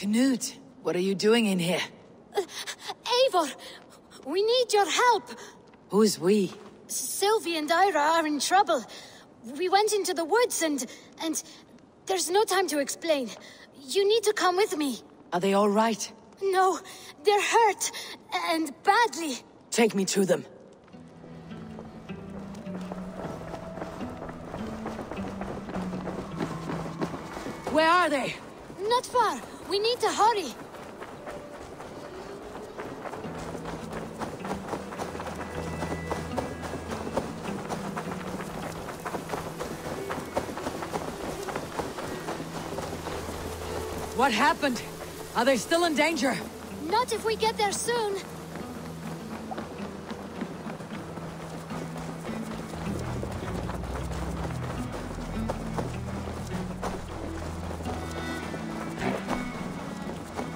Cnut, what are you doing in here? Eivor, we need your help. Who's we? Sylvie and Ira are in trouble. We went into the woods and there's no time to explain. You need to come with me. Are they all right? No, they're hurt, and badly. Take me to them. Where are they? Not far. We need to hurry. What happened? Are they still in danger? Not if we get there soon.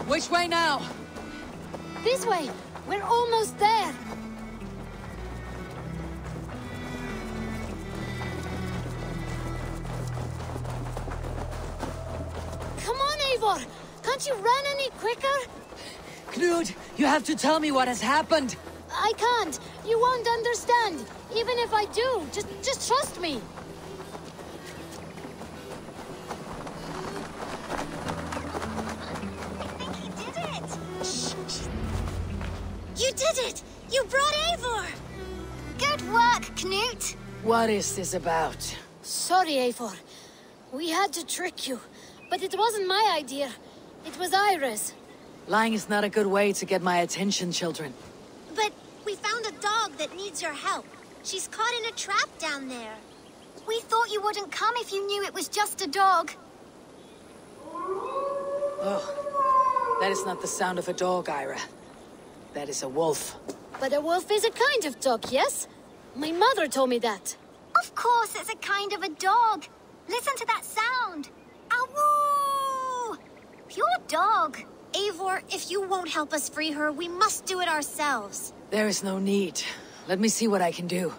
Which way now? This way. We're almost there. Come on, Eivor! Can't you run any quicker? Cnut, you have to tell me what has happened. I can't. You won't understand. Even if I do, just trust me. I think he did it. Shh. You did it! You brought Eivor! Good work, Cnut. What is this about? Sorry, Eivor. We had to trick you, but it wasn't my idea. It was Ira's. Lying is not a good way to get my attention, children. But we found a dog that needs your help. She's caught in a trap down there. We thought you wouldn't come if you knew it was just a dog. Oh, that is not the sound of a dog, Ira. That is a wolf. But a wolf is a kind of dog, yes? My mother told me that. Of course it's a kind of a dog. Listen to that sound. Pure dog. Eivor, if you won't help us free her, we must do it ourselves. There is no need. Let me see what I can do.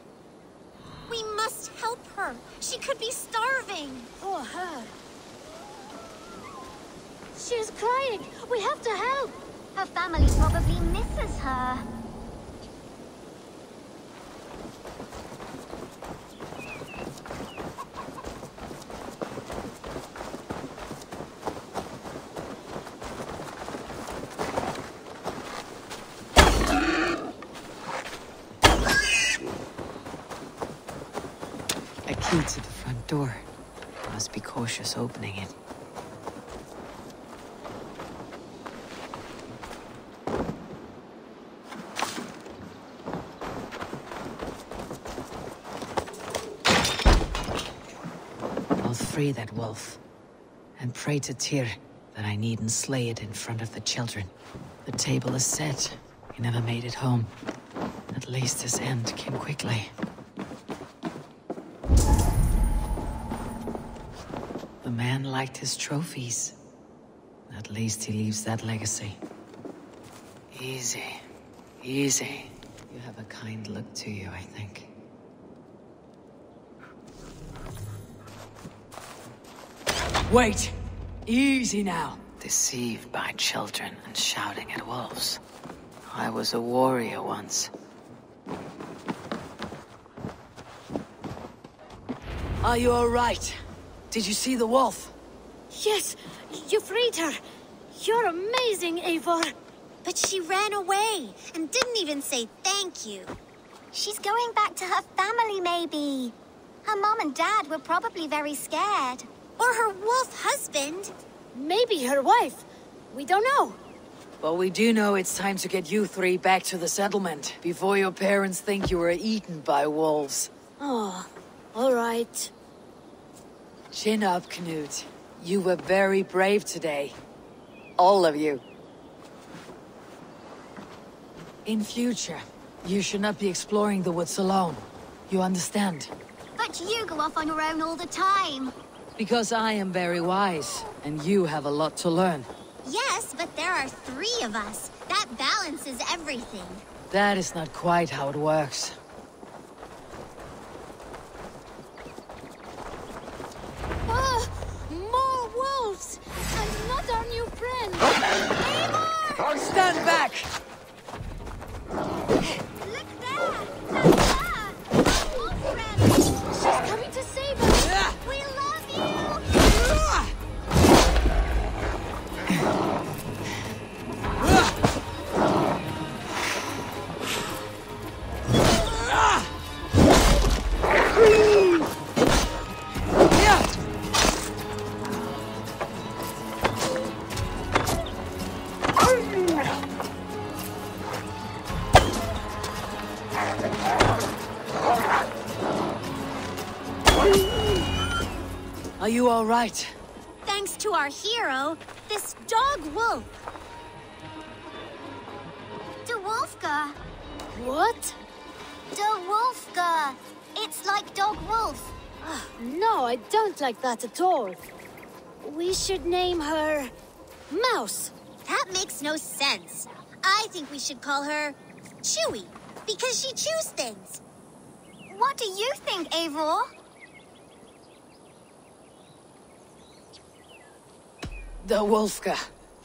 We must help her. She could be starving. Or her. She's crying. We have to help. Her family probably misses her. To the front door. Must be cautious opening it. I'll free that wolf, and pray to Tyr that I needn't slay it in front of the children. The table is set. He never made it home. At least his end came quickly. The man liked his trophies. At least he leaves that legacy. Easy. Easy. You have a kind look to you, I think. Wait! Easy now! Deceived by children and shouting at wolves. I was a warrior once. Are you alright? Did you see the wolf? Yes, you freed her. You're amazing, Eivor. But she ran away and didn't even say thank you. She's going back to her family, maybe. Her mom and dad were probably very scared. Or her wolf husband. Maybe her wife. We don't know. But we do know it's time to get you three back to the settlement before your parents think you were eaten by wolves. Oh, all right. Chin up, Cnut. You were very brave today. All of you. In future, you should not be exploring the woods alone. You understand? But you go off on your own all the time. Because I am very wise, and you have a lot to learn. Yes, but there are three of us. That balances everything. That is not quite how it works. More wolves! And not our new friend! Stand back! Look there! That's our old friend! She's coming to save us! We love you! Are you all right? Thanks to our hero, this dog wolf. De Wolfka. What? De Wolfka. It's like dog wolf. No, I don't like that at all. We should name her Mouse. That makes no sense. I think we should call her Chewy, because she chews things. What do you think, Eivor? The Wolfka.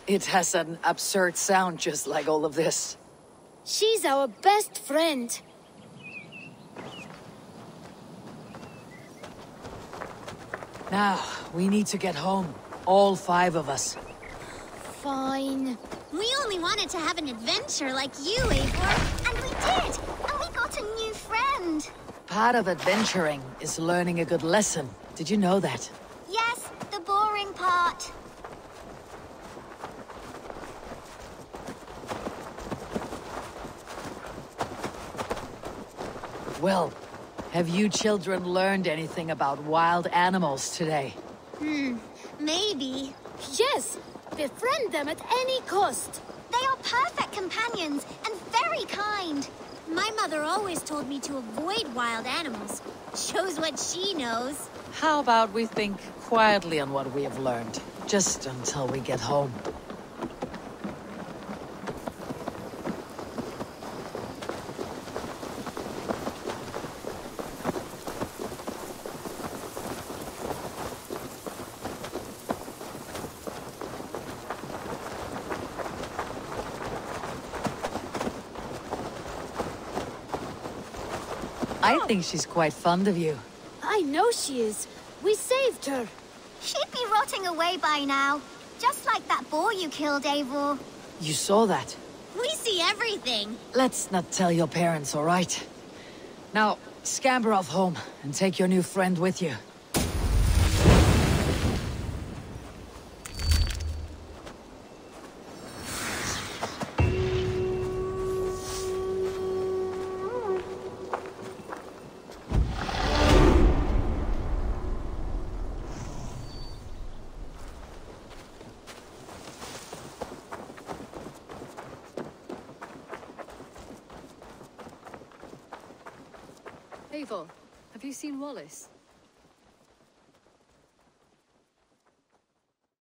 It has an absurd sound just like all of this. She's our best friend. Now, we need to get home. All five of us. Fine. We only wanted to have an adventure like you, Eivor. And we did! And we got a new friend! Part of adventuring is learning a good lesson. Did you know that? Yes, the boring part. Well, have you children learned anything about wild animals today? Maybe. Yes! Befriend them at any cost! They are perfect companions, and very kind! My mother always told me to avoid wild animals. Shows what she knows. How about we think quietly on what we have learned, just until we get home? I think she's quite fond of you. I know she is. We saved her. She'd be rotting away by now. Just like that boar you killed, Eivor. You saw that? We see everything. Let's not tell your parents, all right? Now, scamper off home and take your new friend with you. Eivor, have you seen Wallace?